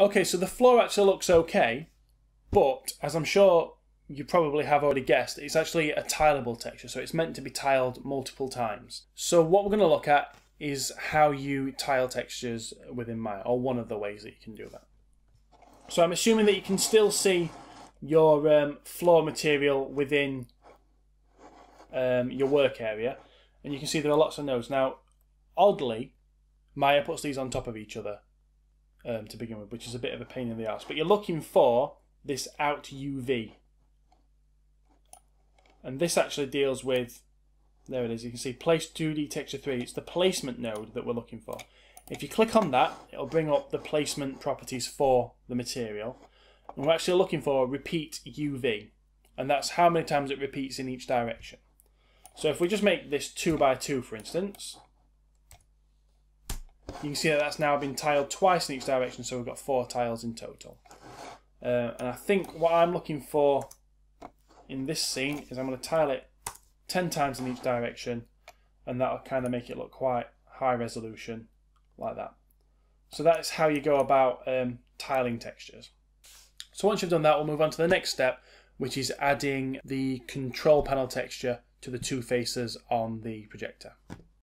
Okay, so the floor actually looks okay, but as I'm sure you probably have already guessed, it's actually a tileable texture, so it's meant to be tiled multiple times. So what we're going to look at is how you tile textures within Maya, or one of the ways that you can do that. So I'm assuming that you can still see your floor material within your work area, and you can see there are lots of nodes. Now, oddly, Maya puts these on top of each other to begin with, which is a bit of a pain in the arse, but you're looking for this out UV, and this actually deals with, there it is, you can see place 2D texture 3, it's the placement node that we're looking for. If you click on that, it'll bring up the placement properties for the material, and we're actually looking for repeat UV, and that's how many times it repeats in each direction. So if we just make this 2 by 2, for instance, you can see that that's now been tiled twice in each direction, so we've got 4 tiles in total. And I think what I'm looking for in this scene is I'm going to tile it 10 times in each direction, and that'll kind of make it look quite high resolution like that. So that's how you go about tiling textures. So once you've done that, we'll move on to the next step, which is adding the control panel texture to the two faces on the projector.